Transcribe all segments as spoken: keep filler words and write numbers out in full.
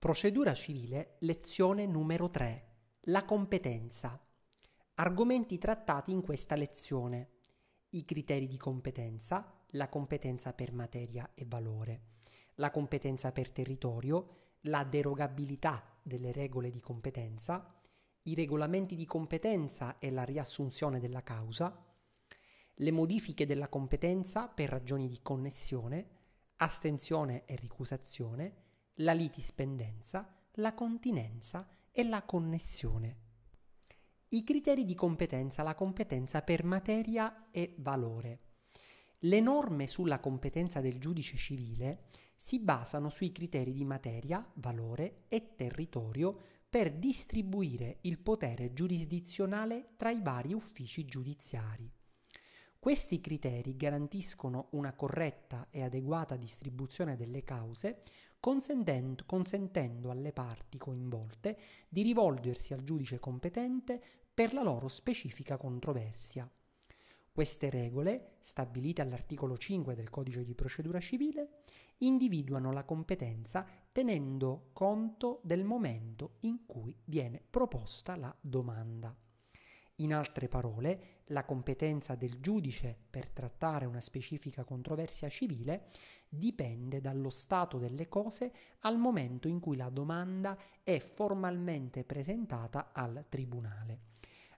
Procedura civile, lezione numero tre. La competenza. Argomenti trattati in questa lezione. I criteri di competenza, la competenza per materia e valore, la competenza per territorio, la derogabilità delle regole di competenza, i regolamenti di competenza e la riassunzione della causa, le modifiche della competenza per ragioni di connessione, astensione e ricusazione, la litispendenza, la continenza e la connessione. I criteri di competenza, la competenza per materia e valore. Le norme sulla competenza del giudice civile si basano sui criteri di materia, valore e territorio per distribuire il potere giurisdizionale tra i vari uffici giudiziari. Questi criteri garantiscono una corretta e adeguata distribuzione delle cause, consentendo, consentendo alle parti coinvolte di rivolgersi al giudice competente per la loro specifica controversia. Queste regole, stabilite all'articolo cinque del Codice di Procedura Civile, individuano la competenza tenendo conto del momento in cui viene proposta la domanda. In altre parole, la competenza del giudice per trattare una specifica controversia civile dipende dallo stato delle cose al momento in cui la domanda è formalmente presentata al Tribunale.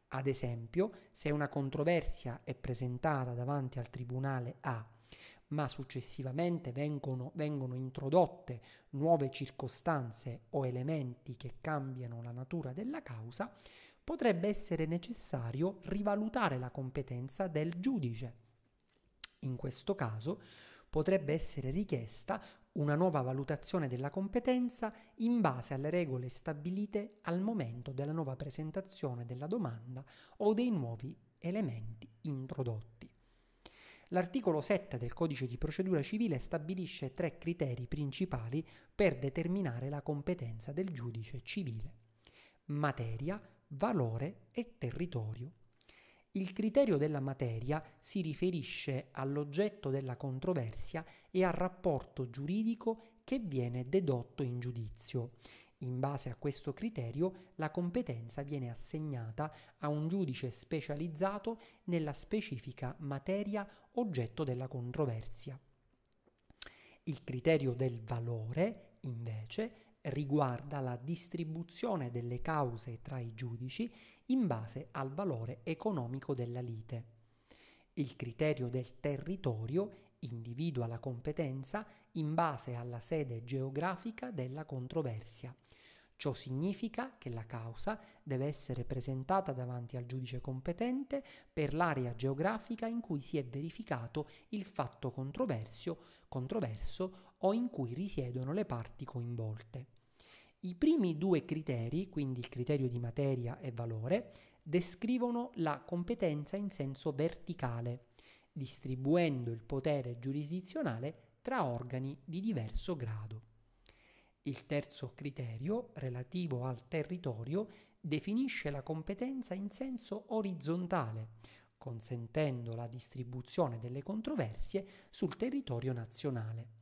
Ad esempio, se una controversia è presentata davanti al Tribunale A, ma successivamente vengono, vengono introdotte nuove circostanze o elementi che cambiano la natura della causa, potrebbe essere necessario rivalutare la competenza del giudice. In questo caso potrebbe essere richiesta una nuova valutazione della competenza in base alle regole stabilite al momento della nuova presentazione della domanda o dei nuovi elementi introdotti. L'articolo sette del Codice di Procedura Civile stabilisce tre criteri principali per determinare la competenza del giudice civile: materia, valore e territorio. Il criterio della materia si riferisce all'oggetto della controversia e al rapporto giuridico che viene dedotto in giudizio. In base a questo criterio, la competenza viene assegnata a un giudice specializzato nella specifica materia oggetto della controversia. Il criterio del valore, invece, riguarda la distribuzione delle cause tra i giudici in base al valore economico della lite. Il criterio del territorio individua la competenza in base alla sede geografica della controversia. Ciò significa che la causa deve essere presentata davanti al giudice competente per l'area geografica in cui si è verificato il fatto controverso, controverso o in cui risiedono le parti coinvolte. I primi due criteri, quindi il criterio di materia e valore, descrivono la competenza in senso verticale, distribuendo il potere giurisdizionale tra organi di diverso grado. Il terzo criterio, relativo al territorio, definisce la competenza in senso orizzontale, consentendo la distribuzione delle controversie sul territorio nazionale.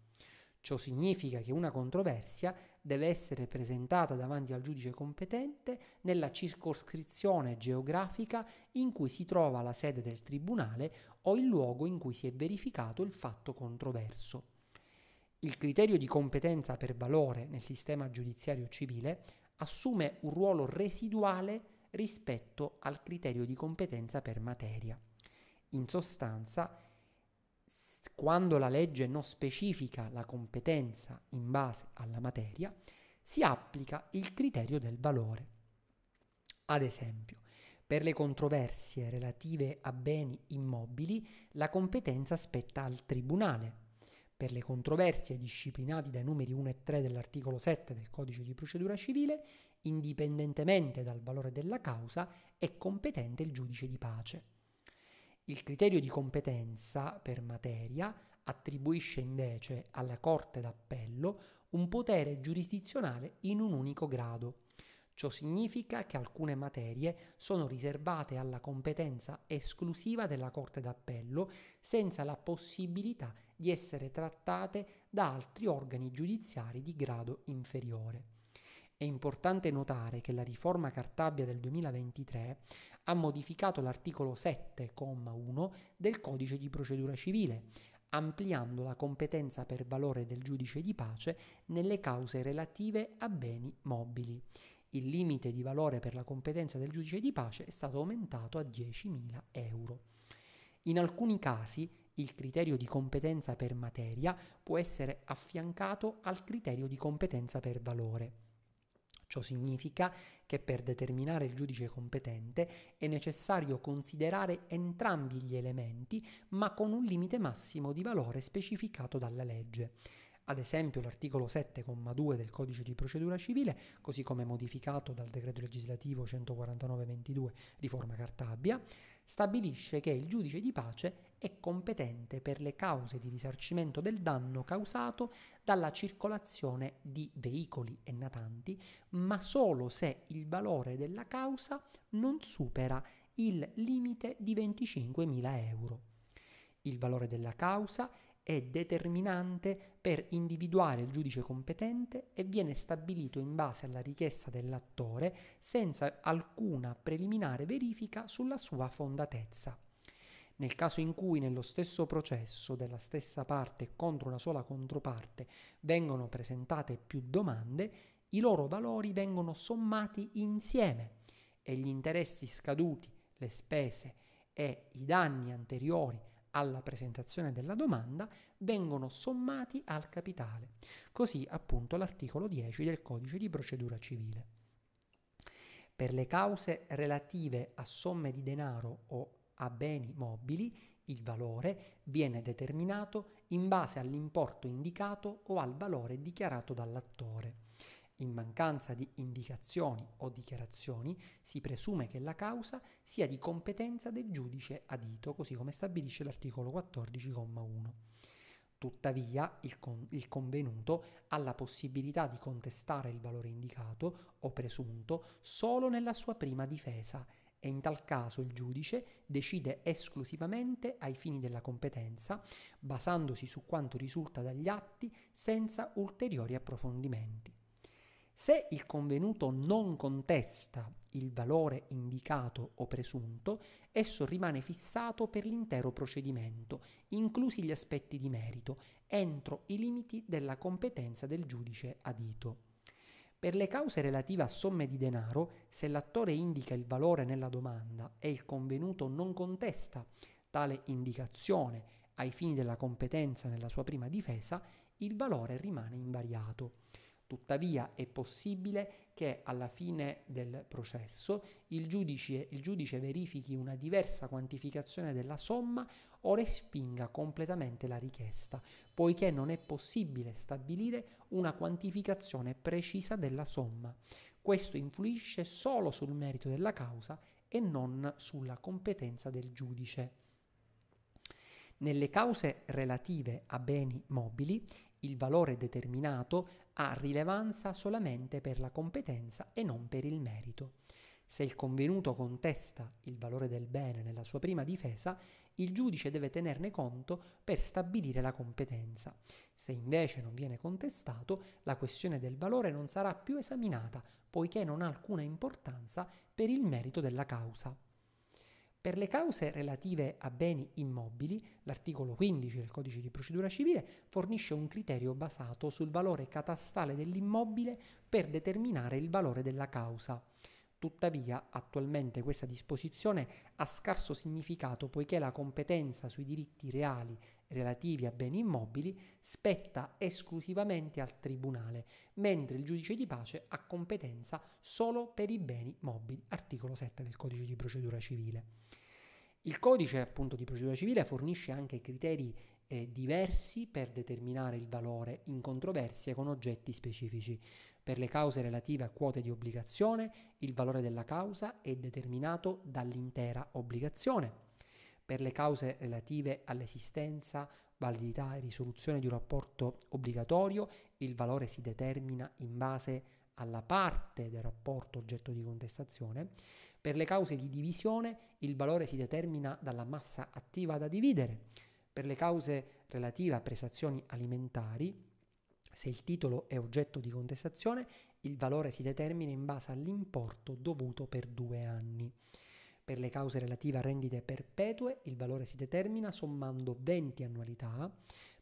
Ciò significa che una controversia deve essere presentata davanti al giudice competente nella circoscrizione geografica in cui si trova la sede del tribunale o il luogo in cui si è verificato il fatto controverso. Il criterio di competenza per valore nel sistema giudiziario civile assume un ruolo residuale rispetto al criterio di competenza per materia. In sostanza, quando la legge non specifica la competenza in base alla materia, si applica il criterio del valore. Ad esempio, per le controversie relative a beni immobili, la competenza spetta al Tribunale. Per le controversie disciplinate dai numeri uno e tre dell'articolo sette del Codice di Procedura Civile, indipendentemente dal valore della causa, è competente il giudice di pace. Il criterio di competenza per materia attribuisce invece alla Corte d'Appello un potere giurisdizionale in un unico grado. Ciò significa che alcune materie sono riservate alla competenza esclusiva della Corte d'Appello, senza la possibilità di essere trattate da altri organi giudiziari di grado inferiore. È importante notare che la riforma Cartabia del duemilaventitré ha modificato l'articolo sette comma uno del Codice di Procedura Civile, ampliando la competenza per valore del giudice di pace nelle cause relative a beni mobili. Il limite di valore per la competenza del giudice di pace è stato aumentato a diecimila euro. In alcuni casi il criterio di competenza per materia può essere affiancato al criterio di competenza per valore. Ciò significa che per determinare il giudice competente è necessario considerare entrambi gli elementi, ma con un limite massimo di valore specificato dalla legge. Ad esempio l'articolo sette comma due del Codice di Procedura Civile, così come modificato dal Decreto legislativo centoquarantanove ventidue riforma Cartabia, stabilisce che il giudice di pace è competente per le cause di risarcimento del danno causato dalla circolazione di veicoli e natanti, ma solo se il valore della causa non supera il limite di venticinquemila euro. Il valore della causa è determinante per individuare il giudice competente e viene stabilito in base alla richiesta dell'attore senza alcuna preliminare verifica sulla sua fondatezza. Nel caso in cui nello stesso processo della stessa parte contro una sola controparte vengono presentate più domande, i loro valori vengono sommati insieme e gli interessi scaduti, le spese e i danni anteriori alla presentazione della domanda vengono sommati al capitale, così appunto l'articolo dieci del Codice di Procedura Civile. Per le cause relative a somme di denaro o a beni mobili, il valore viene determinato in base all'importo indicato o al valore dichiarato dall'attore. In mancanza di indicazioni o dichiarazioni si presume che la causa sia di competenza del giudice adito, così come stabilisce l'articolo quattordici comma uno. Tuttavia il, con, il convenuto ha la possibilità di contestare il valore indicato o presunto solo nella sua prima difesa e in tal caso il giudice decide esclusivamente ai fini della competenza, basandosi su quanto risulta dagli atti senza ulteriori approfondimenti. Se il convenuto non contesta il valore indicato o presunto, esso rimane fissato per l'intero procedimento, inclusi gli aspetti di merito, entro i limiti della competenza del giudice adito. Per le cause relative a somme di denaro, se l'attore indica il valore nella domanda e il convenuto non contesta tale indicazione ai fini della competenza nella sua prima difesa, il valore rimane invariato. Tuttavia è possibile che alla fine del processo il giudice, il giudice verifichi una diversa quantificazione della somma o respinga completamente la richiesta, poiché non è possibile stabilire una quantificazione precisa della somma. Questo influisce solo sul merito della causa e non sulla competenza del giudice. Nelle cause relative a beni mobili, il valore determinato ha rilevanza solamente per la competenza e non per il merito. Se il convenuto contesta il valore del bene nella sua prima difesa, il giudice deve tenerne conto per stabilire la competenza. Se invece non viene contestato, la questione del valore non sarà più esaminata, poiché non ha alcuna importanza per il merito della causa. Per le cause relative a beni immobili, l'articolo quindici del Codice di Procedura Civile fornisce un criterio basato sul valore catastale dell'immobile per determinare il valore della causa. Tuttavia, attualmente questa disposizione ha scarso significato poiché la competenza sui diritti reali relativi a beni immobili spetta esclusivamente al Tribunale, mentre il giudice di pace ha competenza solo per i beni mobili, articolo sette del Codice di Procedura Civile. Il Codice appunto di Procedura Civile fornisce anche criteri eh, diversi per determinare il valore in controversie con oggetti specifici. Per le cause relative a quote di obbligazione, il valore della causa è determinato dall'intera obbligazione. Per le cause relative all'esistenza, validità e risoluzione di un rapporto obbligatorio, il valore si determina in base alla parte del rapporto oggetto di contestazione. Per le cause di divisione, il valore si determina dalla massa attiva da dividere. Per le cause relative a prestazioni alimentari, Se il titolo è oggetto di contestazione, il valore si determina in base all'importo dovuto per due anni. Per le cause relative a rendite perpetue, il valore si determina sommando venti annualità.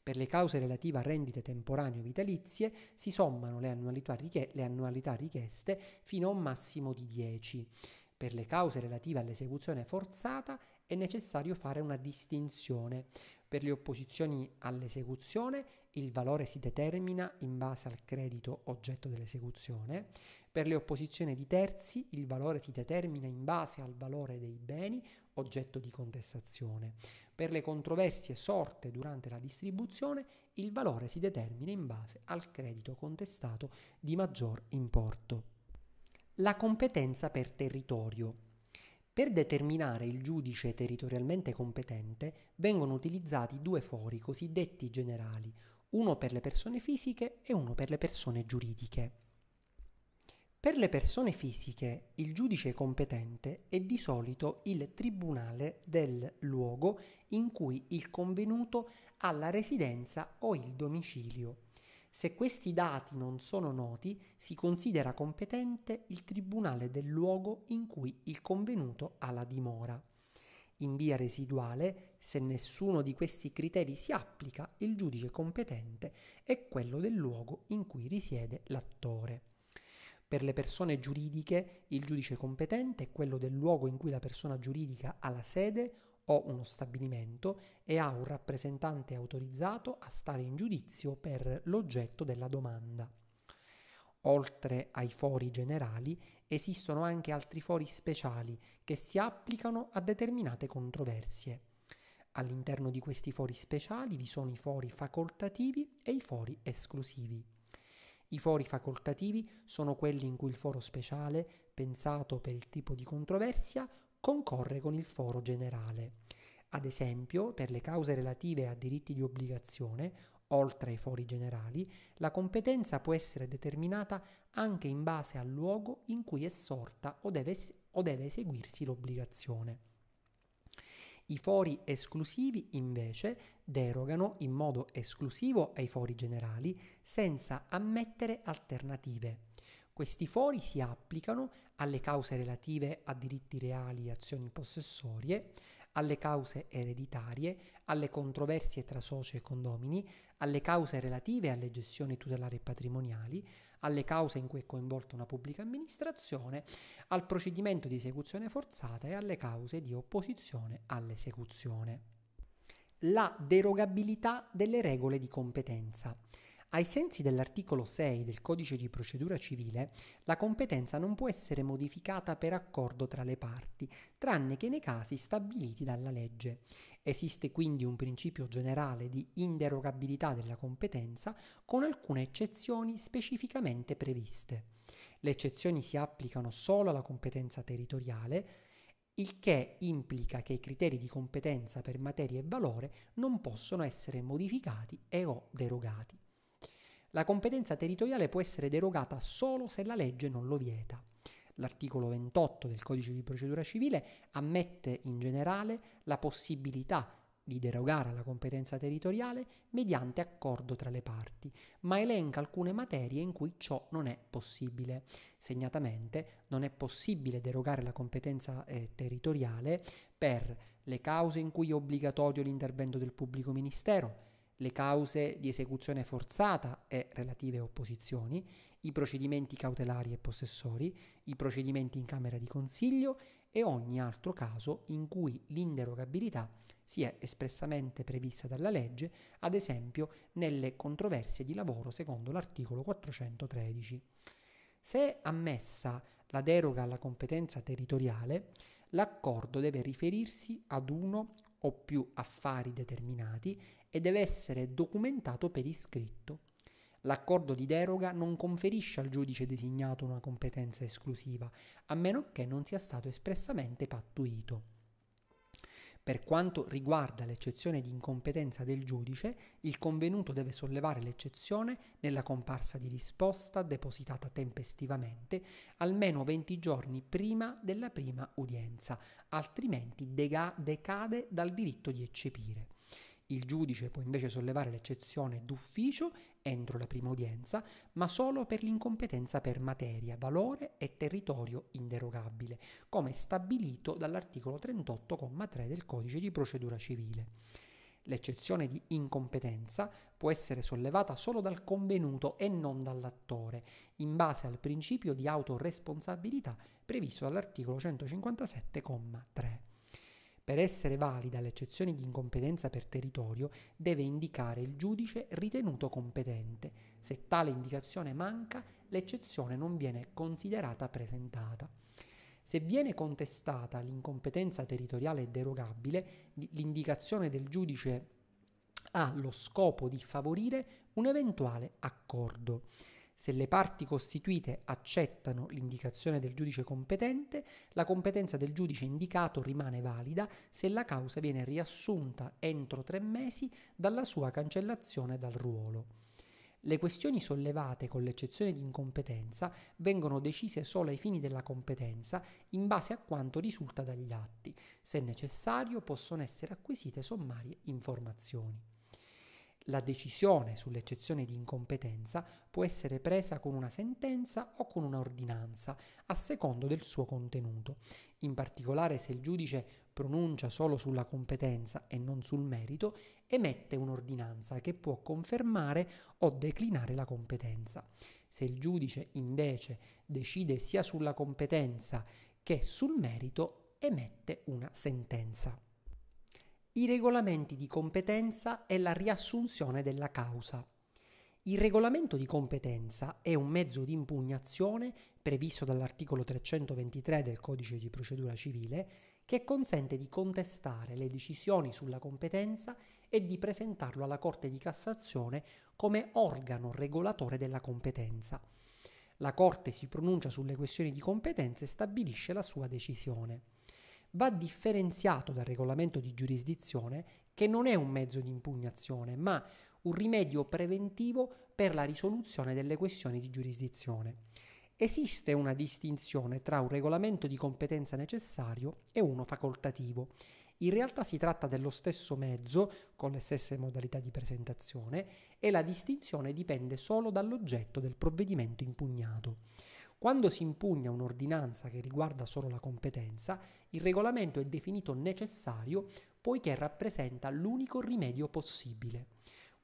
Per le cause relative a rendite temporanee o vitalizie, si sommano le annualità, richie- le annualità richieste fino a un massimo di dieci. Per le cause relative all'esecuzione forzata è necessario fare una distinzione. Per le opposizioni all'esecuzione il valore si determina in base al credito oggetto dell'esecuzione. Per le opposizioni di terzi il valore si determina in base al valore dei beni oggetto di contestazione. Per le controversie sorte durante la distribuzione il valore si determina in base al credito contestato di maggior importo. La competenza per territorio. Per determinare il giudice territorialmente competente vengono utilizzati due fori cosiddetti generali, uno per le persone fisiche e uno per le persone giuridiche. Per le persone fisiche il giudice competente è di solito il tribunale del luogo in cui il convenuto ha la residenza o il domicilio. Se questi dati non sono noti, si considera competente il tribunale del luogo in cui il convenuto ha la dimora. In via residuale, se nessuno di questi criteri si applica, il giudice competente è quello del luogo in cui risiede l'attore. Per le persone giuridiche, il giudice competente è quello del luogo in cui la persona giuridica ha la sede o uno stabilimento e ha un rappresentante autorizzato a stare in giudizio per l'oggetto della domanda. Oltre ai fori generali esistono anche altri fori speciali che si applicano a determinate controversie. All'interno di questi fori speciali vi sono i fori facoltativi e i fori esclusivi. I fori facoltativi sono quelli in cui il foro speciale, pensato per il tipo di controversia, concorre con il foro generale. Ad esempio, per le cause relative a diritti di obbligazione, oltre ai fori generali, la competenza può essere determinata anche in base al luogo in cui è sorta o deve, o deve eseguirsi l'obbligazione. I fori esclusivi, invece, derogano in modo esclusivo ai fori generali senza ammettere alternative. Questi fori si applicano alle cause relative a diritti reali e azioni possessorie, alle cause ereditarie, alle controversie tra soci e condomini, alle cause relative alle gestioni tutelari e patrimoniali, alle cause in cui è coinvolta una pubblica amministrazione, al procedimento di esecuzione forzata e alle cause di opposizione all'esecuzione. La derogabilità delle regole di competenza. Ai sensi dell'articolo sei del Codice di Procedura Civile, la competenza non può essere modificata per accordo tra le parti, tranne che nei casi stabiliti dalla legge. Esiste quindi un principio generale di inderogabilità della competenza, con alcune eccezioni specificamente previste. Le eccezioni si applicano solo alla competenza territoriale, il che implica che i criteri di competenza per materia e valore non possono essere modificati e o derogati. La competenza territoriale può essere derogata solo se la legge non lo vieta. L'articolo ventotto del Codice di Procedura Civile ammette in generale la possibilità di derogare alla competenza territoriale mediante accordo tra le parti, ma elenca alcune materie in cui ciò non è possibile. Segnatamente, non è possibile derogare alla competenza eh, territoriale per le cause in cui è obbligatorio l'intervento del pubblico ministero, le cause di esecuzione forzata e relative opposizioni, i procedimenti cautelari e possessori, i procedimenti in Camera di Consiglio e ogni altro caso in cui l'inderogabilità sia espressamente prevista dalla legge, ad esempio nelle controversie di lavoro secondo l'articolo quattrocentotredici. Se è ammessa la deroga alla competenza territoriale, l'accordo deve riferirsi ad uno o più affari determinati e deve essere documentato per iscritto. L'accordo di deroga non conferisce al giudice designato una competenza esclusiva, a meno che non sia stato espressamente pattuito. Per quanto riguarda l'eccezione di incompetenza del giudice, il convenuto deve sollevare l'eccezione nella comparsa di risposta depositata tempestivamente almeno venti giorni prima della prima udienza, altrimenti decade dal diritto di eccepire. Il giudice può invece sollevare l'eccezione d'ufficio entro la prima udienza, ma solo per l'incompetenza per materia, valore e territorio inderogabile, come stabilito dall'articolo trentotto comma tre del Codice di Procedura Civile. L'eccezione di incompetenza può essere sollevata solo dal convenuto e non dall'attore, in base al principio di autoresponsabilità previsto dall'articolo centocinquantasette comma tre. Per essere valida l'eccezione di incompetenza per territorio deve indicare il giudice ritenuto competente. Se tale indicazione manca, l'eccezione non viene considerata presentata. Se viene contestata l'incompetenza territoriale derogabile, l'indicazione del giudice ha lo scopo di favorire un eventuale accordo. Se le parti costituite accettano l'indicazione del giudice competente, la competenza del giudice indicato rimane valida se la causa viene riassunta entro tre mesi dalla sua cancellazione dal ruolo. Le questioni sollevate con l'eccezione di incompetenza vengono decise solo ai fini della competenza in base a quanto risulta dagli atti. Se necessario, possono essere acquisite sommarie informazioni. La decisione sull'eccezione di incompetenza può essere presa con una sentenza o con un'ordinanza, a secondo del suo contenuto. In particolare, se il giudice pronuncia solo sulla competenza e non sul merito, emette un'ordinanza che può confermare o declinare la competenza. Se il giudice, invece, decide sia sulla competenza che sul merito, emette una sentenza. I regolamenti di competenza e la riassunzione della causa. Il regolamento di competenza è un mezzo di impugnazione previsto dall'articolo trecentoventitré del Codice di Procedura Civile che consente di contestare le decisioni sulla competenza e di presentarlo alla Corte di Cassazione come organo regolatore della competenza. La Corte si pronuncia sulle questioni di competenza e stabilisce la sua decisione. Va differenziato dal regolamento di giurisdizione, che non è un mezzo di impugnazione, ma un rimedio preventivo per la risoluzione delle questioni di giurisdizione. Esiste una distinzione tra un regolamento di competenza necessario e uno facoltativo. In realtà si tratta dello stesso mezzo, con le stesse modalità di presentazione, e la distinzione dipende solo dall'oggetto del provvedimento impugnato. Quando si impugna un'ordinanza che riguarda solo la competenza, il regolamento è definito necessario poiché rappresenta l'unico rimedio possibile.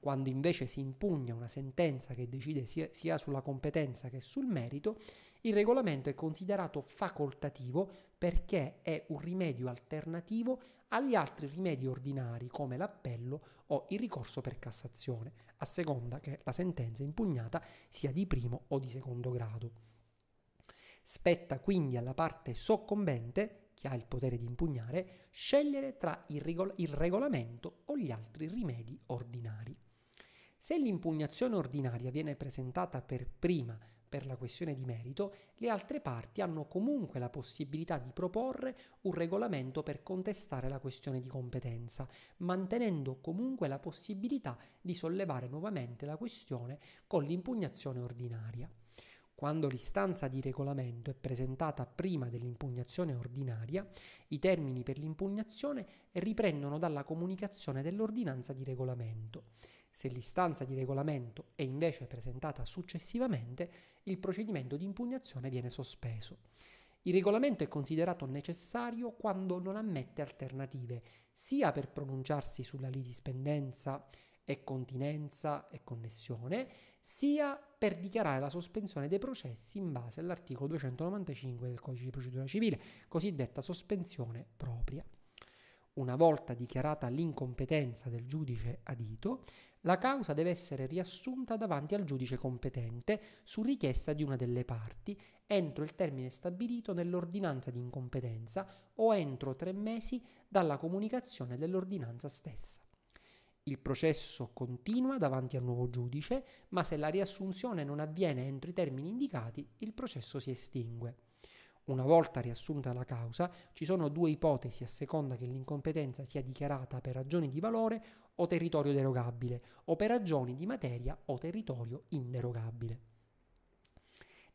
Quando invece si impugna una sentenza che decide sia sulla competenza che sul merito, il regolamento è considerato facoltativo perché è un rimedio alternativo agli altri rimedi ordinari come l'appello o il ricorso per Cassazione, a seconda che la sentenza impugnata sia di primo o di secondo grado. Spetta quindi alla parte soccombente, che ha il potere di impugnare, scegliere tra il, regol- il regolamento o gli altri rimedi ordinari. Se l'impugnazione ordinaria viene presentata per prima per la questione di merito, le altre parti hanno comunque la possibilità di proporre un regolamento per contestare la questione di competenza, mantenendo comunque la possibilità di sollevare nuovamente la questione con l'impugnazione ordinaria. Quando l'istanza di regolamento è presentata prima dell'impugnazione ordinaria, i termini per l'impugnazione riprendono dalla comunicazione dell'ordinanza di regolamento. Se l'istanza di regolamento è invece presentata successivamente, il procedimento di impugnazione viene sospeso. Il regolamento è considerato necessario quando non ammette alternative, sia per pronunciarsi sulla litispendenza e continenza e connessione, sia per dichiarare la sospensione dei processi in base all'articolo duecentonovantacinque del Codice di Procedura Civile, cosiddetta sospensione propria. Una volta dichiarata l'incompetenza del giudice adito, la causa deve essere riassunta davanti al giudice competente su richiesta di una delle parti entro il termine stabilito nell'ordinanza di incompetenza o entro tre mesi dalla comunicazione dell'ordinanza stessa. Il processo continua davanti al nuovo giudice, ma se la riassunzione non avviene entro i termini indicati, il processo si estingue. Una volta riassunta la causa, ci sono due ipotesi a seconda che l'incompetenza sia dichiarata per ragioni di valore o territorio derogabile, o per ragioni di materia o territorio inderogabile.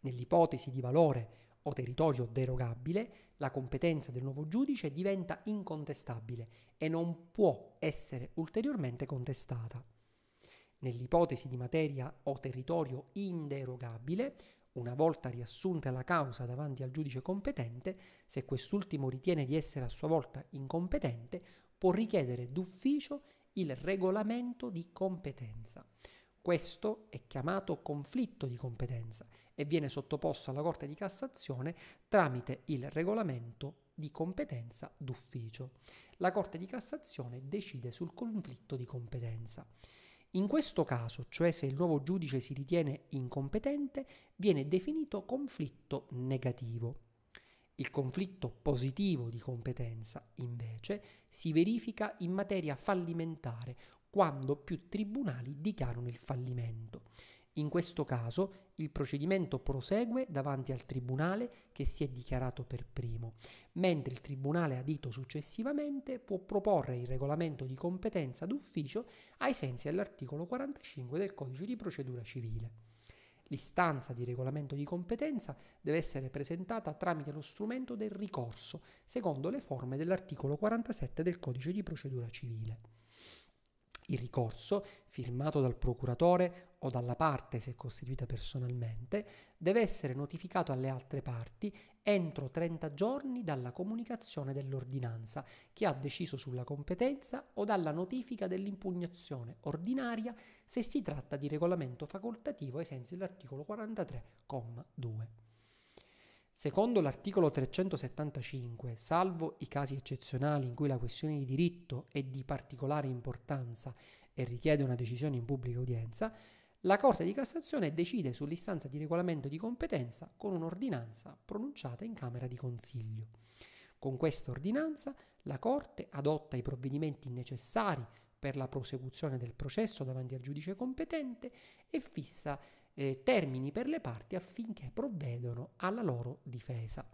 Nell'ipotesi di valore o territorio derogabile, la competenza del nuovo giudice diventa incontestabile e non può essere ulteriormente contestata. Nell'ipotesi di materia o territorio inderogabile, una volta riassunta la causa davanti al giudice competente, se quest'ultimo ritiene di essere a sua volta incompetente, può richiedere d'ufficio il regolamento di competenza. Questo è chiamato conflitto di competenza e viene sottoposto alla Corte di Cassazione tramite il regolamento di competenza d'ufficio. La Corte di Cassazione decide sul conflitto di competenza. In questo caso, cioè se il nuovo giudice si ritiene incompetente, viene definito conflitto negativo. Il conflitto positivo di competenza, invece, si verifica in materia fallimentare, quando più tribunali dichiarano il fallimento. In questo caso, il procedimento prosegue davanti al tribunale che si è dichiarato per primo, mentre il tribunale adito successivamente può proporre il regolamento di competenza d'ufficio ai sensi dell'articolo quarantacinque del Codice di Procedura Civile. L'istanza di regolamento di competenza deve essere presentata tramite lo strumento del ricorso, secondo le forme dell'articolo quarantasette del Codice di Procedura Civile. Il ricorso, firmato dal procuratore o dalla parte se costituita personalmente, deve essere notificato alle altre parti entro trenta giorni dalla comunicazione dell'ordinanza che ha deciso sulla competenza o dalla notifica dell'impugnazione ordinaria se si tratta di regolamento facoltativo ai sensi dell'articolo quarantatré comma due. Secondo l'articolo trecentosettantacinque, salvo i casi eccezionali in cui la questione di diritto è di particolare importanza e richiede una decisione in pubblica udienza, la Corte di Cassazione decide sull'istanza di regolamento di competenza con un'ordinanza pronunciata in Camera di Consiglio. Con questa ordinanza la Corte adotta i provvedimenti necessari per la prosecuzione del processo davanti al giudice competente e fissa eh, termini per le parti affinché provvedano alla loro difesa.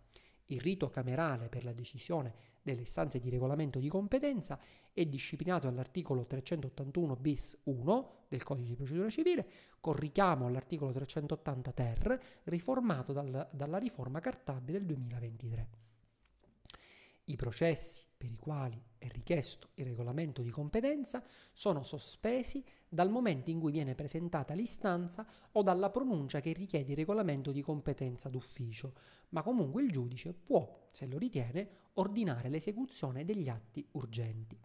Il rito camerale per la decisione delle istanze di regolamento di competenza è disciplinato all'articolo trecentottantuno bis uno del Codice di Procedura Civile, con richiamo all'articolo trecentottanta ter, riformato dal, dalla riforma Cartabia del duemilaventitré. I processi per i quali è richiesto il regolamento di competenza sono sospesi dal momento in cui viene presentata l'istanza o dalla pronuncia che richiede il regolamento di competenza d'ufficio, ma comunque il giudice può, se lo ritiene, ordinare l'esecuzione degli atti urgenti.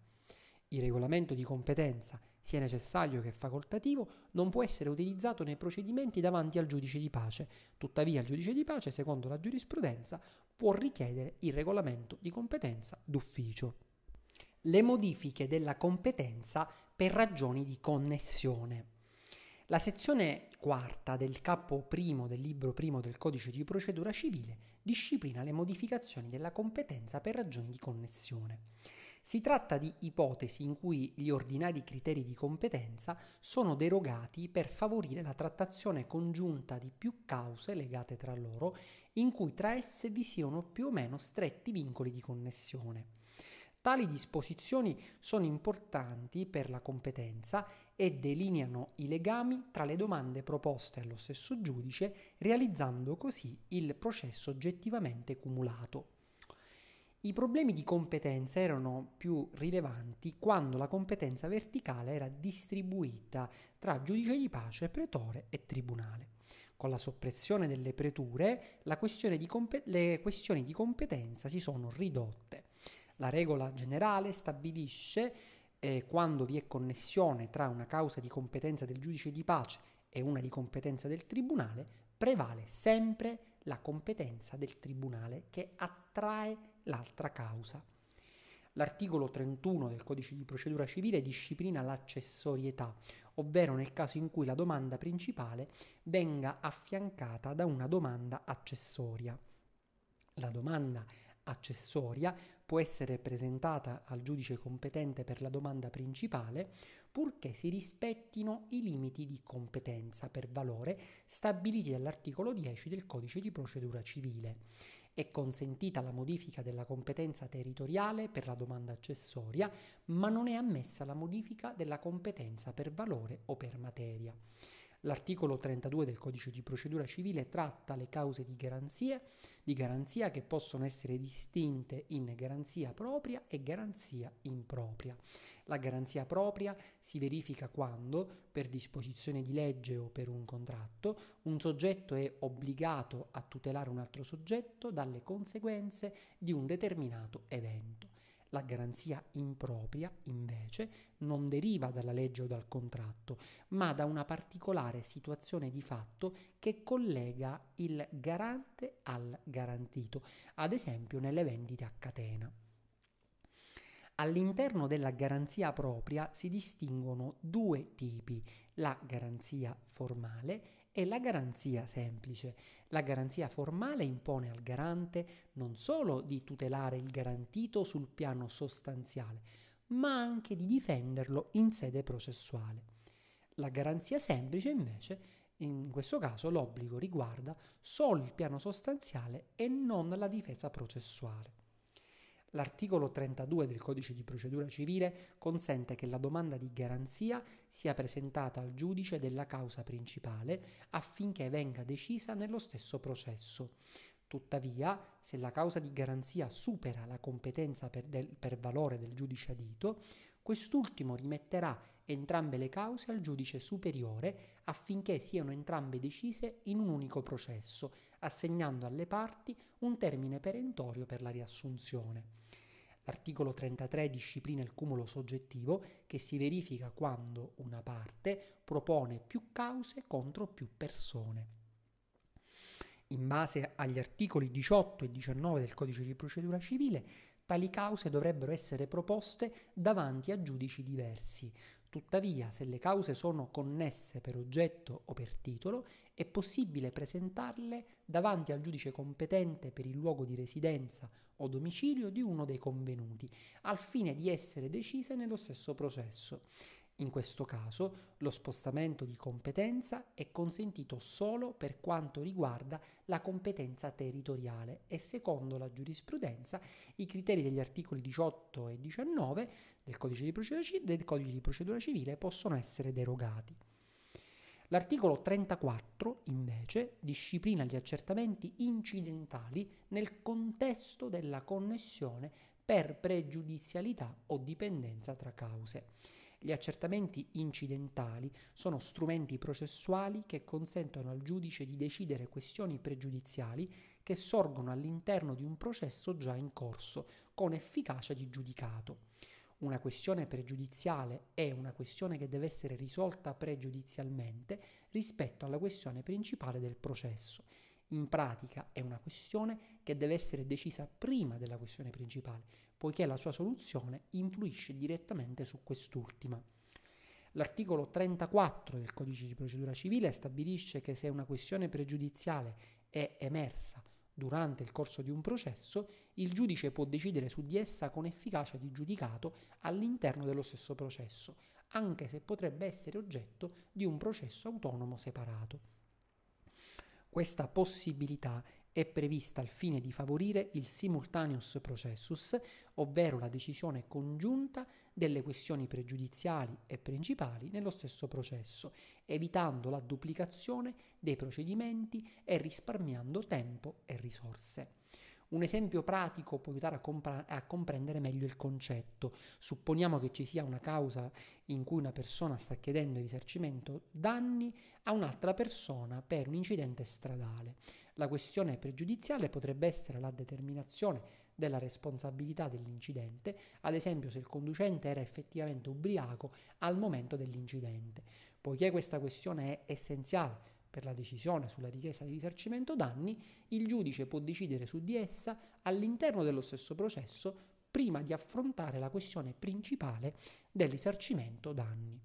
Il regolamento di competenza, sia necessario che facoltativo, non può essere utilizzato nei procedimenti davanti al giudice di pace. Tuttavia il giudice di pace, secondo la giurisprudenza, può richiedere il regolamento di competenza d'ufficio. Le modifiche della competenza per ragioni di connessione. La sezione quarta del capo primo del libro primo del Codice di Procedura Civile disciplina le modificazioni della competenza per ragioni di connessione. Si tratta di ipotesi in cui gli ordinari criteri di competenza sono derogati per favorire la trattazione congiunta di più cause legate tra loro, in cui tra esse vi siano più o meno stretti vincoli di connessione. Tali disposizioni sono importanti per la competenza e delineano i legami tra le domande proposte allo stesso giudice, realizzando così il processo oggettivamente cumulato. I problemi di competenza erano più rilevanti quando la competenza verticale era distribuita tra giudice di pace, pretore e tribunale. Con la soppressione delle preture, la questione di le questioni di competenza si sono ridotte. La regola generale stabilisce eh, quando vi è connessione tra una causa di competenza del giudice di pace e una di competenza del tribunale, prevale sempre la competenza del tribunale che attrae l'altra causa. L'articolo trentuno del Codice di Procedura Civile disciplina l'accessorietà, ovvero nel caso in cui la domanda principale venga affiancata da una domanda accessoria. La domanda accessoria può essere presentata al giudice competente per la domanda principale, purché si rispettino i limiti di competenza per valore stabiliti dall'articolo dieci del Codice di Procedura Civile. È consentita la modifica della competenza territoriale per la domanda accessoria, ma non è ammessa la modifica della competenza per valore o per materia. L'articolo trentadue del Codice di Procedura Civile tratta le cause di garanzia, di garanzia che possono essere distinte in garanzia propria e garanzia impropria. La garanzia propria si verifica quando, per disposizione di legge o per un contratto, un soggetto è obbligato a tutelare un altro soggetto dalle conseguenze di un determinato evento. La garanzia impropria, invece, non deriva dalla legge o dal contratto, ma da una particolare situazione di fatto che collega il garante al garantito, ad esempio nelle vendite a catena. All'interno della garanzia propria si distinguono due tipi, la garanzia formale e la garanzia semplice. La garanzia formale impone al garante non solo di tutelare il garantito sul piano sostanziale, ma anche di difenderlo in sede processuale. La garanzia semplice, invece, in questo caso l'obbligo riguarda solo il piano sostanziale e non la difesa processuale. L'articolo trentadue del Codice di Procedura Civile consente che la domanda di garanzia sia presentata al giudice della causa principale affinché venga decisa nello stesso processo. Tuttavia, se la causa di garanzia supera la competenza per, del, per valore del giudice adito, quest'ultimo rimetterà entrambe le cause al giudice superiore affinché siano entrambe decise in un unico processo, assegnando alle parti un termine perentorio per la riassunzione. L'articolo trentatré disciplina il cumulo soggettivo che si verifica quando una parte propone più cause contro più persone. In base agli articoli diciotto e diciannove del Codice di Procedura Civile, tali cause dovrebbero essere proposte davanti a giudici diversi. Tuttavia, se le cause sono connesse per oggetto o per titolo, è possibile presentarle davanti al giudice competente per il luogo di residenza o domicilio di uno dei convenuti, al fine di essere decise nello stesso processo. In questo caso, lo spostamento di competenza è consentito solo per quanto riguarda la competenza territoriale e, secondo la giurisprudenza, i criteri degli articoli diciotto e diciannove del Codice di Procedura, del Codice di Procedura Civile possono essere derogati. L'articolo trentaquattro, invece, disciplina gli accertamenti incidentali nel contesto della connessione per pregiudizialità o dipendenza tra cause. Gli accertamenti incidentali sono strumenti processuali che consentono al giudice di decidere questioni pregiudiziali che sorgono all'interno di un processo già in corso, con efficacia di giudicato. Una questione pregiudiziale è una questione che deve essere risolta pregiudizialmente rispetto alla questione principale del processo. In pratica è una questione che deve essere decisa prima della questione principale, poiché la sua soluzione influisce direttamente su quest'ultima. L'articolo trentaquattro del Codice di Procedura Civile stabilisce che se una questione pregiudiziale è emersa durante il corso di un processo, il giudice può decidere su di essa con efficacia di giudicato all'interno dello stesso processo, anche se potrebbe essere oggetto di un processo autonomo separato. Questa possibilità è prevista al fine di favorire il simultaneus processus, ovvero la decisione congiunta delle questioni pregiudiziali e principali nello stesso processo, evitando la duplicazione dei procedimenti e risparmiando tempo e risorse. Un esempio pratico può aiutare a, compre- a comprendere meglio il concetto. Supponiamo che ci sia una causa in cui una persona sta chiedendo il risarcimento danni a un'altra persona per un incidente stradale. La questione pregiudiziale potrebbe essere la determinazione della responsabilità dell'incidente, ad esempio se il conducente era effettivamente ubriaco al momento dell'incidente. Poiché questa questione è essenziale per la decisione sulla richiesta di risarcimento danni, il giudice può decidere su di essa all'interno dello stesso processo prima di affrontare la questione principale del risarcimento danni.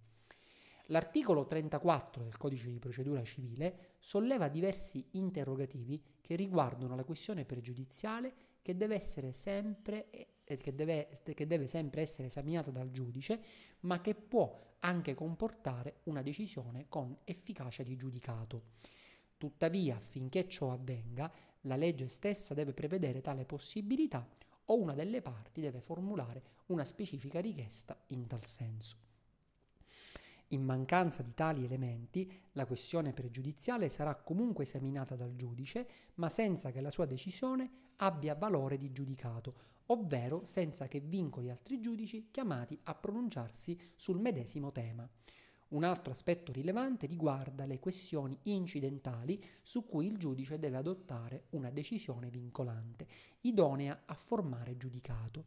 L'articolo trentaquattro del Codice di Procedura Civile solleva diversi interrogativi che riguardano la questione pregiudiziale che deve essere sempre che deve, che deve sempre essere esaminata dal giudice, ma che può anche comportare una decisione con efficacia di giudicato. Tuttavia, affinché ciò avvenga, la legge stessa deve prevedere tale possibilità o una delle parti deve formulare una specifica richiesta in tal senso. In mancanza di tali elementi, la questione pregiudiziale sarà comunque esaminata dal giudice, ma senza che la sua decisione abbia valore di giudicato, ovvero senza che vincoli altri giudici chiamati a pronunciarsi sul medesimo tema. Un altro aspetto rilevante riguarda le questioni incidentali su cui il giudice deve adottare una decisione vincolante, idonea a formare giudicato.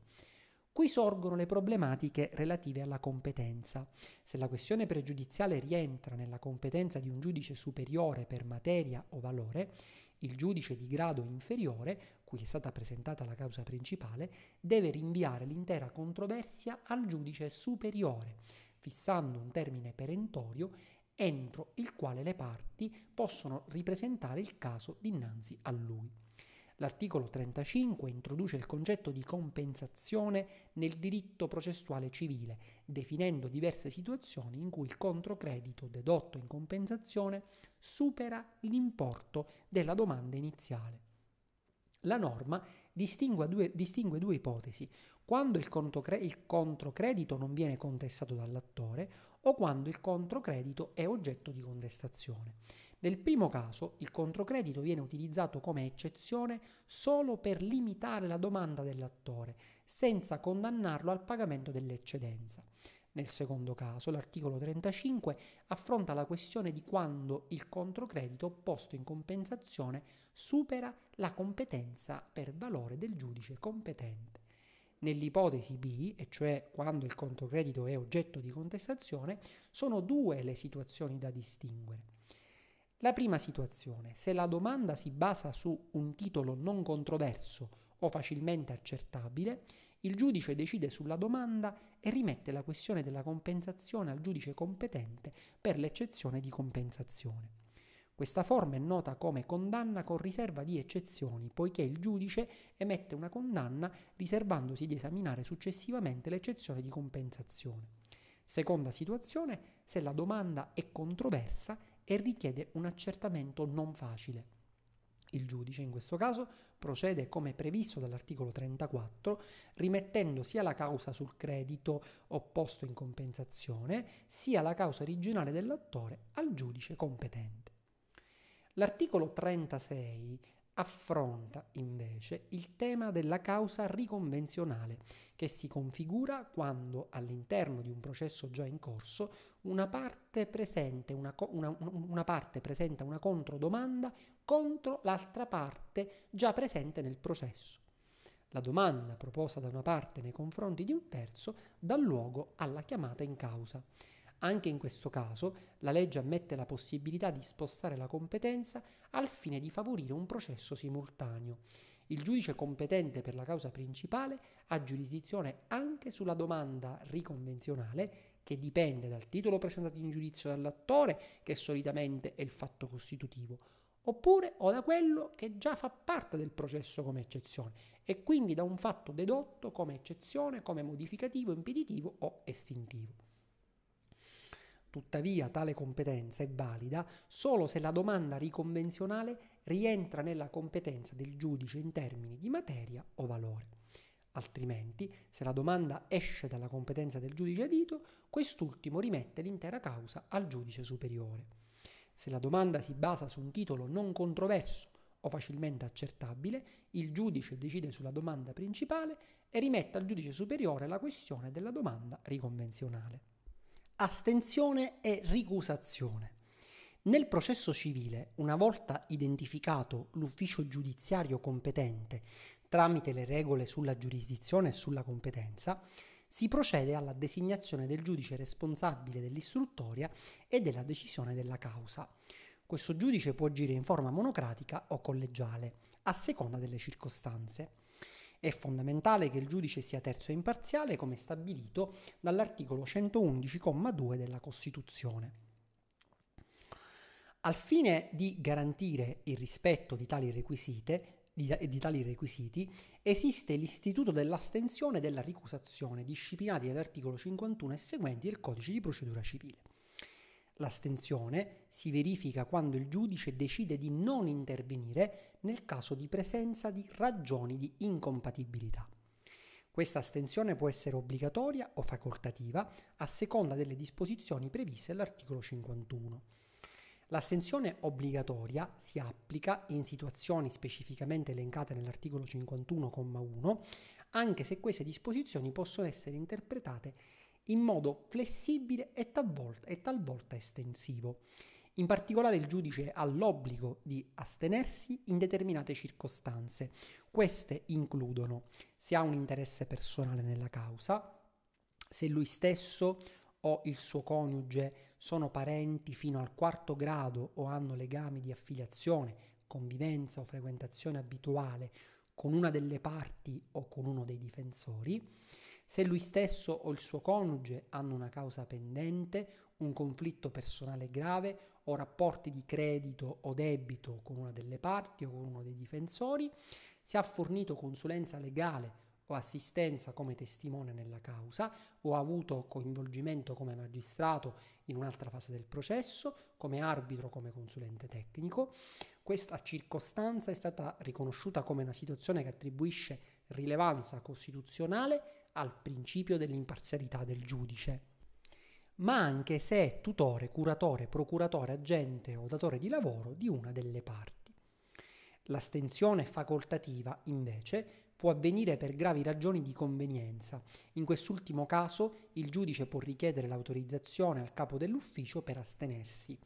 Qui sorgono le problematiche relative alla competenza. Se la questione pregiudiziale rientra nella competenza di un giudice superiore per materia o valore, il giudice di grado inferiore, cui è stata presentata la causa principale, deve rinviare l'intera controversia al giudice superiore, fissando un termine perentorio entro il quale le parti possono ripresentare il caso dinanzi a lui. L'articolo trentacinque introduce il concetto di compensazione nel diritto processuale civile, definendo diverse situazioni in cui il controcredito dedotto in compensazione supera l'importo della domanda iniziale. La norma distingue due, distingue due ipotesi, quando il, contocre, il controcredito non viene contestato dall'attore o quando il controcredito è oggetto di contestazione. Nel primo caso il controcredito viene utilizzato come eccezione solo per limitare la domanda dell'attore, senza condannarlo al pagamento dell'eccedenza. Nel secondo caso, l'articolo trentacinque affronta la questione di quando il controcredito posto in compensazione supera la competenza per valore del giudice competente. Nell'ipotesi B, e cioè quando il controcredito è oggetto di contestazione, sono due le situazioni da distinguere. La prima situazione: se la domanda si basa su un titolo non controverso o facilmente accertabile, il giudice decide sulla domanda e rimette la questione della compensazione al giudice competente per l'eccezione di compensazione. Questa forma è nota come condanna con riserva di eccezioni, poiché il giudice emette una condanna riservandosi di esaminare successivamente l'eccezione di compensazione. Seconda situazione: se la domanda è controversa e richiede un accertamento non facile. Il giudice in questo caso procede come previsto dall'articolo trentaquattro, rimettendo sia la causa sul credito opposto in compensazione, sia la causa originale dell'attore al giudice competente. L'articolo trentasei affronta invece il tema della causa riconvenzionale, che si configura quando all'interno di un processo già in corso una parte presenta una, una, una, parte presenta una controdomanda contro l'altra parte già presente nel processo. La domanda proposta da una parte nei confronti di un terzo dà luogo alla chiamata in causa. Anche in questo caso la legge ammette la possibilità di spostare la competenza al fine di favorire un processo simultaneo. Il giudice competente per la causa principale ha giurisdizione anche sulla domanda riconvenzionale, che dipende dal titolo presentato in giudizio dall'attore, che solitamente è il fatto costitutivo, oppure o da quello che già fa parte del processo come eccezione e quindi da un fatto dedotto come eccezione, come modificativo, impeditivo o estintivo. Tuttavia, tale competenza è valida solo se la domanda riconvenzionale rientra nella competenza del giudice in termini di materia o valore. Altrimenti, se la domanda esce dalla competenza del giudice adito, quest'ultimo rimette l'intera causa al giudice superiore. Se la domanda si basa su un titolo non controverso o facilmente accertabile, il giudice decide sulla domanda principale e rimette al giudice superiore la questione della domanda riconvenzionale. Astensione e ricusazione. Nel processo civile, una volta identificato l'ufficio giudiziario competente tramite le regole sulla giurisdizione e sulla competenza, si procede alla designazione del giudice responsabile dell'istruttoria e della decisione della causa. Questo giudice può agire in forma monocratica o collegiale, a seconda delle circostanze. È fondamentale che il giudice sia terzo e imparziale, come stabilito dall'articolo centoundici comma due della Costituzione. Al fine di garantire il rispetto di tali requisiti, di, di tali requisiti esiste l'istituto dell'astensione e della ricusazione, disciplinati dall'articolo cinquantuno e seguenti del Codice di Procedura Civile. L'astensione si verifica quando il giudice decide di non intervenire nel caso di presenza di ragioni di incompatibilità. Questa astensione può essere obbligatoria o facoltativa a seconda delle disposizioni previste all'articolo cinquantuno. L'astensione obbligatoria si applica in situazioni specificamente elencate nell'articolo cinquantuno comma uno, anche se queste disposizioni possono essere interpretate in modo flessibile e talvolta, e talvolta estensivo. In particolare il giudice ha l'obbligo di astenersi in determinate circostanze. Queste includono se ha un interesse personale nella causa, se lui stesso o il suo coniuge sono parenti fino al quarto grado o hanno legami di affiliazione, convivenza o frequentazione abituale con una delle parti o con uno dei difensori, se lui stesso o il suo coniuge hanno una causa pendente, un conflitto personale grave o rapporti di credito o debito con una delle parti o con uno dei difensori, se ha fornito consulenza legale o assistenza come testimone nella causa o ha avuto coinvolgimento come magistrato in un'altra fase del processo, come arbitro, come consulente tecnico. Questa circostanza è stata riconosciuta come una situazione che attribuisce rilevanza costituzionale al principio dell'imparzialità del giudice, ma anche se è tutore, curatore, procuratore, agente o datore di lavoro di una delle parti. L'astensione facoltativa, invece, può avvenire per gravi ragioni di convenienza. In quest'ultimo caso il giudice può richiedere l'autorizzazione al capo dell'ufficio per astenersi.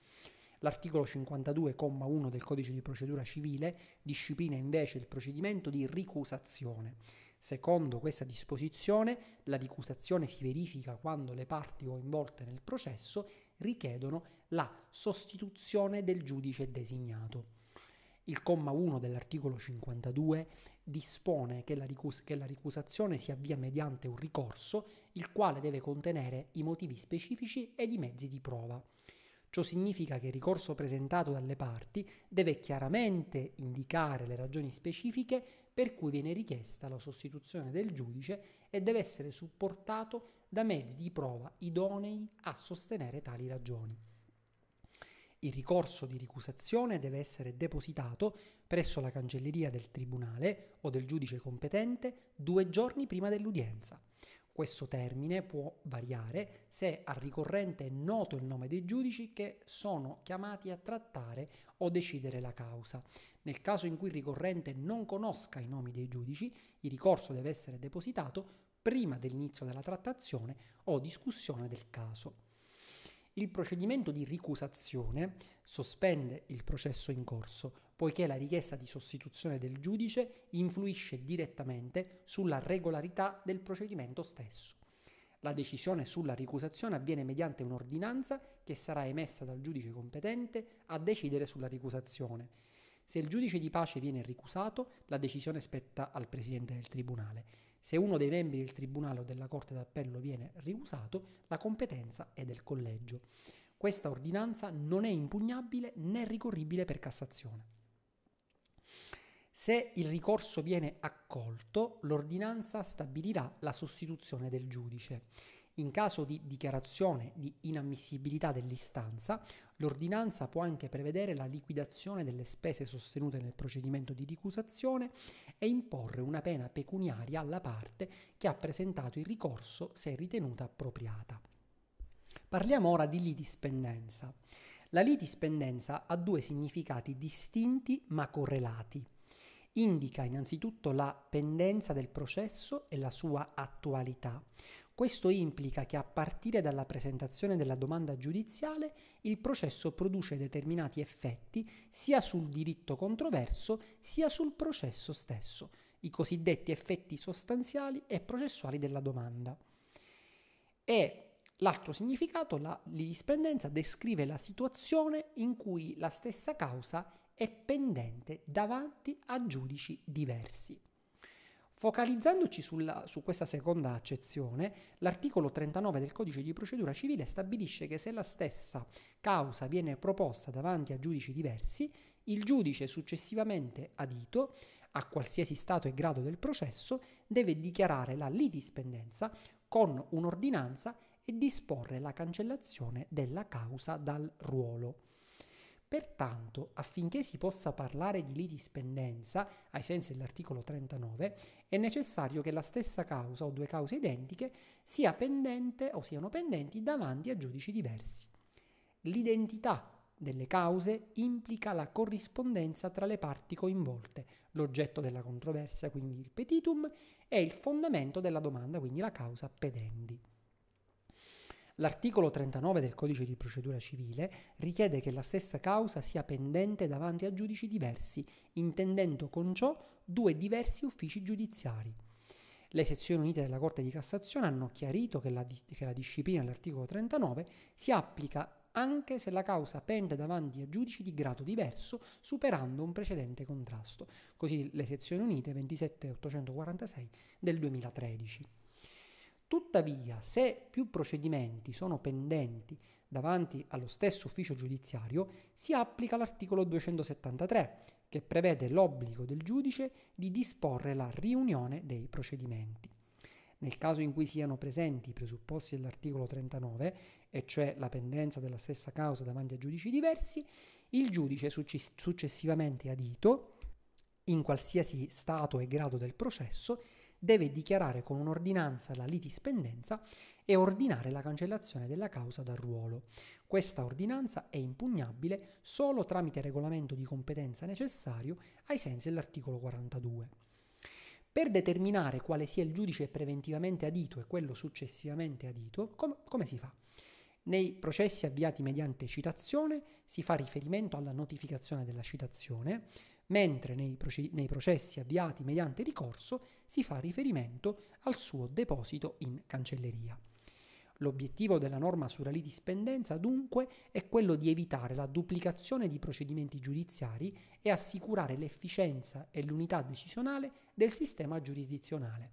L'articolo cinquantadue comma uno del Codice di Procedura Civile disciplina invece il procedimento di ricusazione. Secondo questa disposizione, la ricusazione si verifica quando le parti coinvolte nel processo richiedono la sostituzione del giudice designato. Il comma uno dell'articolo cinquantadue dispone che la, ricus- che la ricusazione si avvia mediante un ricorso, il quale deve contenere i motivi specifici ed i mezzi di prova. Ciò significa che il ricorso presentato dalle parti deve chiaramente indicare le ragioni specifiche per cui viene richiesta la sostituzione del giudice e deve essere supportato da mezzi di prova idonei a sostenere tali ragioni. Il ricorso di ricusazione deve essere depositato presso la cancelleria del tribunale o del giudice competente due giorni prima dell'udienza. Questo termine può variare se al ricorrente è noto il nome dei giudici che sono chiamati a trattare o decidere la causa. Nel caso in cui il ricorrente non conosca i nomi dei giudici, il ricorso deve essere depositato prima dell'inizio della trattazione o discussione del caso. Il procedimento di ricusazione sospende il processo in corso, poiché la richiesta di sostituzione del giudice influisce direttamente sulla regolarità del procedimento stesso. La decisione sulla ricusazione avviene mediante un'ordinanza che sarà emessa dal giudice competente a decidere sulla ricusazione. Se il giudice di pace viene ricusato, la decisione spetta al presidente del tribunale. Se uno dei membri del tribunale o della Corte d'Appello viene ricusato, la competenza è del collegio. Questa ordinanza non è impugnabile né ricorribile per Cassazione. Se il ricorso viene accolto, l'ordinanza stabilirà la sostituzione del giudice. In caso di dichiarazione di inammissibilità dell'istanza, l'ordinanza può anche prevedere la liquidazione delle spese sostenute nel procedimento di ricusazione e imporre una pena pecuniaria alla parte che ha presentato il ricorso se ritenuta appropriata. Parliamo ora di litispendenza. La litispendenza ha due significati distinti ma correlati. Indica innanzitutto la pendenza del processo e la sua attualità. Questo implica che a partire dalla presentazione della domanda giudiziale il processo produce determinati effetti sia sul diritto controverso sia sul processo stesso, i cosiddetti effetti sostanziali e processuali della domanda. E l'altro significato, la litispendenza, descrive la situazione in cui la stessa causa è pendente davanti a giudici diversi. Focalizzandoci sulla, su questa seconda accezione, l'articolo trentanove del Codice di Procedura Civile stabilisce che se la stessa causa viene proposta davanti a giudici diversi, il giudice successivamente adito, a qualsiasi stato e grado del processo, deve dichiarare la litispendenza con un'ordinanza e disporre la cancellazione della causa dal ruolo. Pertanto, affinché si possa parlare di litispendenza, ai sensi dell'articolo trentanove, è necessario che la stessa causa o due cause identiche sia pendente o siano pendenti davanti a giudici diversi. L'identità delle cause implica la corrispondenza tra le parti coinvolte, l'oggetto della controversia, quindi il petitum, e il fondamento della domanda, quindi la causa pedendi. L'articolo trentanove del Codice di Procedura Civile richiede che la stessa causa sia pendente davanti a giudici diversi, intendendo con ciò due diversi uffici giudiziari. Le sezioni unite della Corte di Cassazione hanno chiarito che la, che la disciplina dell'articolo trentanove si applica anche se la causa pende davanti a giudici di grado diverso, superando un precedente contrasto. Così le sezioni unite ventisette ottocentoquarantasei del duemilatredici. Tuttavia, se più procedimenti sono pendenti davanti allo stesso ufficio giudiziario, si applica l'articolo duecentosettantatré, che prevede l'obbligo del giudice di disporre la riunione dei procedimenti. Nel caso in cui siano presenti i presupposti dell'articolo trentanove, e cioè la pendenza della stessa causa davanti a giudici diversi, il giudice successivamente adito, in qualsiasi stato e grado del processo, deve dichiarare con un'ordinanza la litispendenza e ordinare la cancellazione della causa dal ruolo. Questa ordinanza è impugnabile solo tramite regolamento di competenza necessario ai sensi dell'articolo quarantadue. Per determinare quale sia il giudice preventivamente adito e quello successivamente adito, com- come si fa? Nei processi avviati mediante citazione si fa riferimento alla notificazione della citazione, mentre nei, nei processi avviati mediante ricorso si fa riferimento al suo deposito in cancelleria. L'obiettivo della norma sulla litispendenza, dunque, è quello di evitare la duplicazione di procedimenti giudiziari e assicurare l'efficienza e l'unità decisionale del sistema giurisdizionale.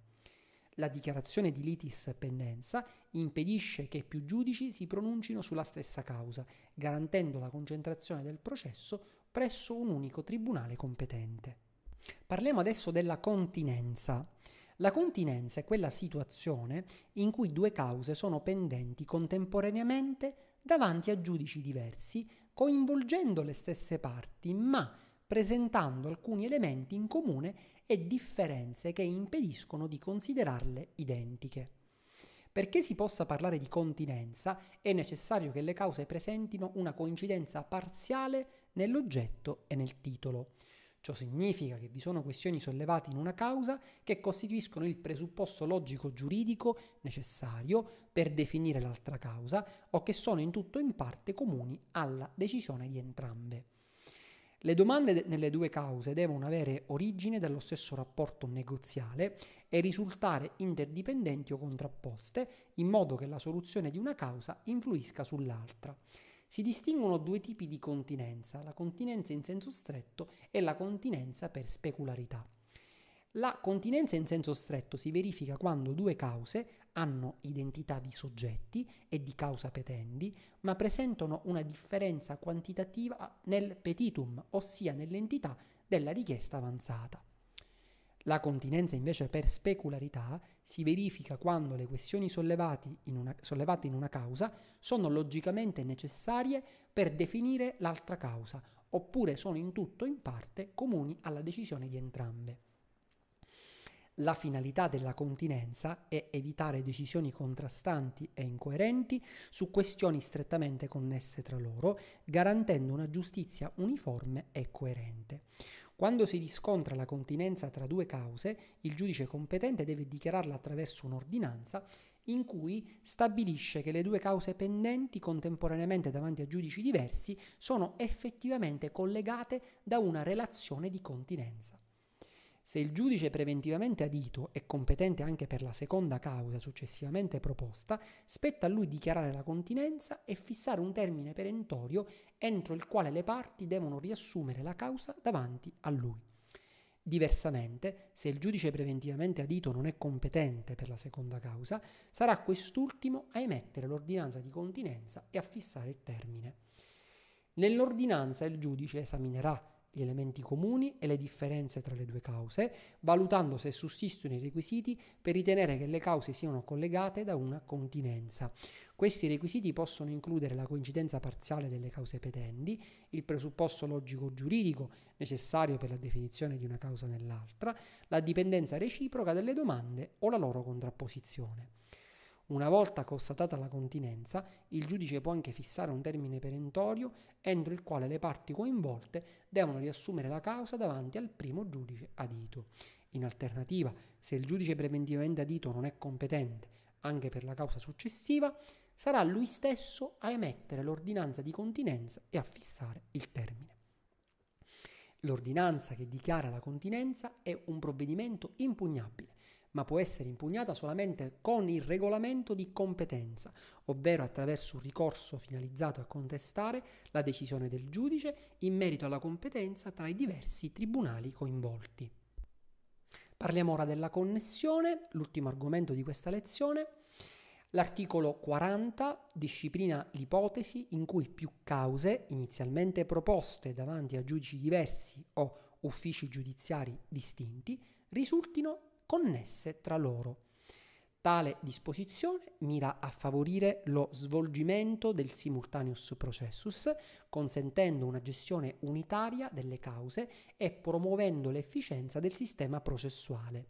La dichiarazione di litispendenza impedisce che più giudici si pronuncino sulla stessa causa, garantendo la concentrazione del processo presso un unico tribunale competente. Parliamo adesso della continenza. La continenza è quella situazione in cui due cause sono pendenti contemporaneamente davanti a giudici diversi, coinvolgendo le stesse parti, ma presentando alcuni elementi in comune e differenze che impediscono di considerarle identiche. Perché si possa parlare di continenza, è necessario che le cause presentino una coincidenza parziale nell'oggetto e nel titolo. Ciò significa che vi sono questioni sollevate in una causa che costituiscono il presupposto logico-giuridico necessario per definire l'altra causa o che sono in tutto o in parte comuni alla decisione di entrambe. Le domande nelle due cause devono avere origine dallo stesso rapporto negoziale e risultare interdipendenti o contrapposte, in modo che la soluzione di una causa influisca sull'altra. Si distinguono due tipi di continenza, la continenza in senso stretto e la continenza per specularità. La continenza in senso stretto si verifica quando due cause hanno identità di soggetti e di causa petendi, ma presentano una differenza quantitativa nel petitum, ossia nell'entità della richiesta avanzata. La continenza invece per specularità si verifica quando le questioni sollevate in una, sollevate in una causa sono logicamente necessarie per definire l'altra causa, oppure sono in tutto o in parte comuni alla decisione di entrambe. La finalità della continenza è evitare decisioni contrastanti e incoerenti su questioni strettamente connesse tra loro, garantendo una giustizia uniforme e coerente. Quando si riscontra la continenza tra due cause, il giudice competente deve dichiararla attraverso un'ordinanza in cui stabilisce che le due cause pendenti contemporaneamente davanti a giudici diversi sono effettivamente collegate da una relazione di continenza. Se il giudice preventivamente adito è competente anche per la seconda causa successivamente proposta, spetta a lui dichiarare la continenza e fissare un termine perentorio entro il quale le parti devono riassumere la causa davanti a lui. Diversamente, se il giudice preventivamente adito non è competente per la seconda causa, sarà quest'ultimo a emettere l'ordinanza di continenza e a fissare il termine. Nell'ordinanza il giudice esaminerà gli elementi comuni e le differenze tra le due cause, valutando se sussistono i requisiti per ritenere che le cause siano collegate da una continenza. Questi requisiti possono includere la coincidenza parziale delle cause petendi, il presupposto logico-giuridico necessario per la definizione di una causa nell'altra, la dipendenza reciproca delle domande o la loro contrapposizione. Una volta constatata la continenza, il giudice può anche fissare un termine perentorio entro il quale le parti coinvolte devono riassumere la causa davanti al primo giudice adito. In alternativa, se il giudice preventivamente adito non è competente anche per la causa successiva, sarà lui stesso a emettere l'ordinanza di continenza e a fissare il termine. L'ordinanza che dichiara la continenza è un provvedimento impugnabile, ma può essere impugnata solamente con il regolamento di competenza, ovvero attraverso un ricorso finalizzato a contestare la decisione del giudice in merito alla competenza tra i diversi tribunali coinvolti. Parliamo ora della connessione, l'ultimo argomento di questa lezione. L'articolo quaranta disciplina l'ipotesi in cui più cause, inizialmente proposte davanti a giudici diversi o uffici giudiziari distinti, risultino connesse tra loro. Tale disposizione mira a favorire lo svolgimento del simultaneus processus, consentendo una gestione unitaria delle cause e promuovendo l'efficienza del sistema processuale.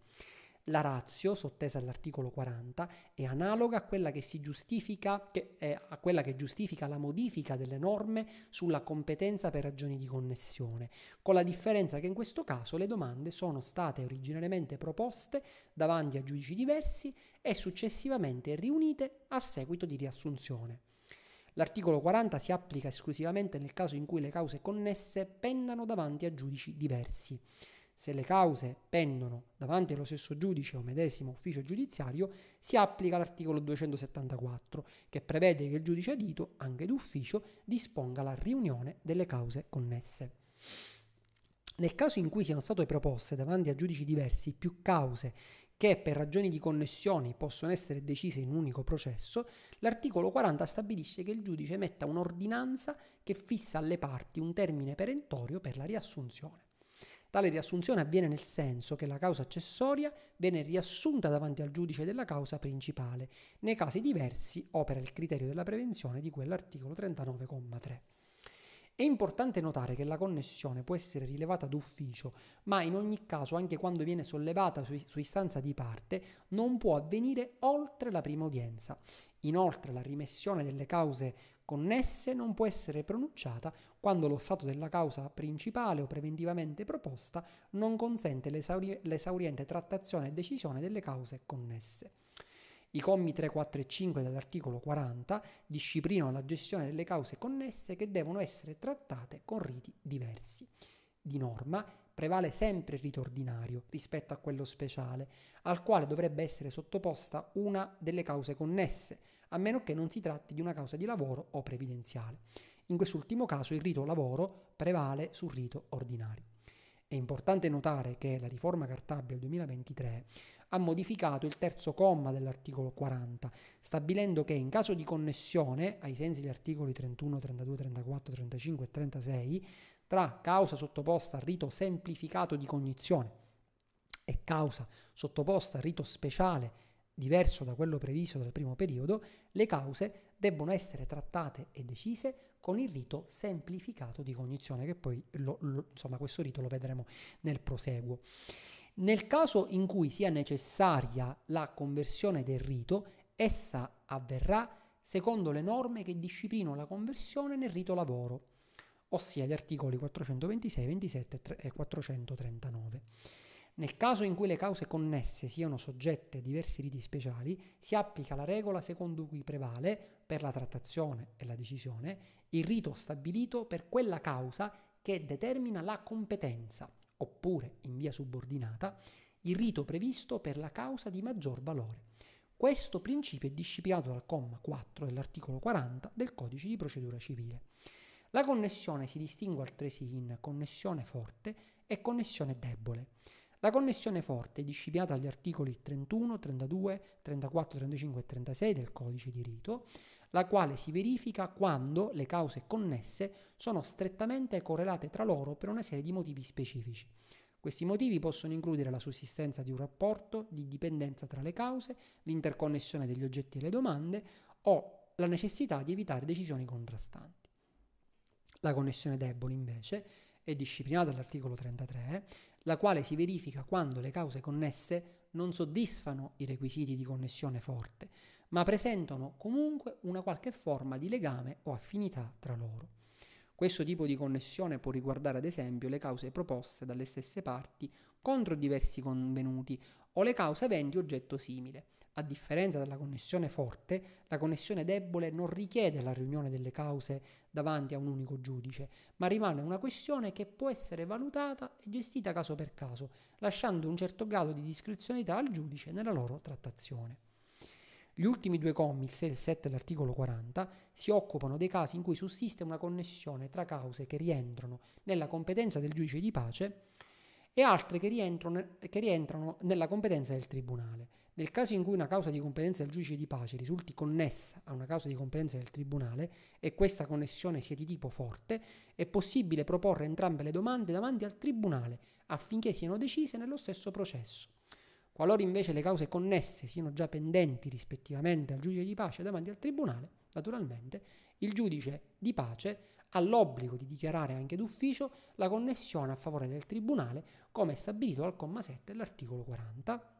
La ratio sottesa all'articolo quaranta è analoga a quella che si giustifica che, eh, a quella che giustifica la modifica delle norme sulla competenza per ragioni di connessione, con la differenza che in questo caso le domande sono state originariamente proposte davanti a giudici diversi e successivamente riunite a seguito di riassunzione. L'articolo quaranta si applica esclusivamente nel caso in cui le cause connesse pendano davanti a giudici diversi. Se le cause pendono davanti allo stesso giudice o medesimo ufficio giudiziario, si applica l'articolo duecentosettantaquattro, che prevede che il giudice adito, anche d'ufficio, disponga la riunione delle cause connesse. Nel caso in cui siano state proposte davanti a giudici diversi più cause che per ragioni di connessioni possono essere decise in un unico processo, l'articolo quaranta stabilisce che il giudice emetta un'ordinanza che fissa alle parti un termine perentorio per la riassunzione. Tale riassunzione avviene nel senso che la causa accessoria viene riassunta davanti al giudice della causa principale. Nei casi diversi opera il criterio della prevenzione di quell'articolo trentanove comma tre. È importante notare che la connessione può essere rilevata d'ufficio, ma in ogni caso, anche quando viene sollevata su, su istanza di parte, non può avvenire oltre la prima udienza. Inoltre, la rimessione delle cause connesse non può essere pronunciata quando lo stato della causa principale o preventivamente proposta non consente l'esauri- l'esauriente trattazione e decisione delle cause connesse. I commi tre, quattro e cinque dell'articolo quaranta disciplinano la gestione delle cause connesse che devono essere trattate con riti diversi. Di norma prevale sempre il rito ordinario rispetto a quello speciale, al quale dovrebbe essere sottoposta una delle cause connesse, a meno che non si tratti di una causa di lavoro o previdenziale. In quest'ultimo caso il rito lavoro prevale sul rito ordinario. È importante notare che la riforma Cartabia del duemilaventitré ha modificato il terzo comma dell'articolo quaranta, stabilendo che in caso di connessione, ai sensi degli articoli trentuno, trentadue, trentaquattro, trentacinque e trentasei, tra causa sottoposta a rito semplificato di cognizione e causa sottoposta a rito speciale diverso da quello previsto dal primo periodo, le cause debbono essere trattate e decise con il rito semplificato di cognizione, che poi lo, lo, insomma, questo rito lo vedremo nel proseguo. Nel caso in cui sia necessaria la conversione del rito, essa avverrà secondo le norme che disciplinano la conversione nel rito lavoro, ossia gli articoli quattrocentoventisei, ventisette e quattrocentotrentanove. Nel caso in cui le cause connesse siano soggette a diversi riti speciali, si applica la regola secondo cui prevale, per la trattazione e la decisione, il rito stabilito per quella causa che determina la competenza, oppure, in via subordinata, il rito previsto per la causa di maggior valore. Questo principio è disciplinato dal comma quattro dell'articolo quaranta del Codice di Procedura Civile. La connessione si distingue altresì in connessione forte e connessione debole. La connessione forte è disciplinata agli articoli trentuno, trentadue, trentaquattro, trentacinque e trentasei del Codice di Rito. la quale si verifica quando le cause connesse sono strettamente correlate tra loro per una serie di motivi specifici. Questi motivi possono includere la sussistenza di un rapporto di dipendenza tra le cause, l'interconnessione degli oggetti e le domande o la necessità di evitare decisioni contrastanti. La connessione debole, invece, è disciplinata dall'articolo trentatré, la quale si verifica quando le cause connesse non soddisfano i requisiti di connessione forte, ma presentano comunque una qualche forma di legame o affinità tra loro. Questo tipo di connessione può riguardare ad esempio le cause proposte dalle stesse parti contro diversi convenuti o le cause aventi oggetto simile. A differenza della connessione forte, la connessione debole non richiede la riunione delle cause davanti a un unico giudice, ma rimane una questione che può essere valutata e gestita caso per caso, lasciando un certo grado di discrezionalità al giudice nella loro trattazione. Gli ultimi due commi, il sei e il sette dell'articolo quaranta, si occupano dei casi in cui sussiste una connessione tra cause che rientrano nella competenza del giudice di pace e altre che rientrano, che rientrano nella competenza del tribunale. Nel caso in cui una causa di competenza del giudice di pace risulti connessa a una causa di competenza del tribunale e questa connessione sia di tipo forte, è possibile proporre entrambe le domande davanti al tribunale affinché siano decise nello stesso processo. Qualora invece le cause connesse siano già pendenti rispettivamente al giudice di pace davanti al tribunale, naturalmente il giudice di pace ha l'obbligo di dichiarare anche d'ufficio la connessione a favore del tribunale, come è stabilito al comma sette dell'articolo quaranta.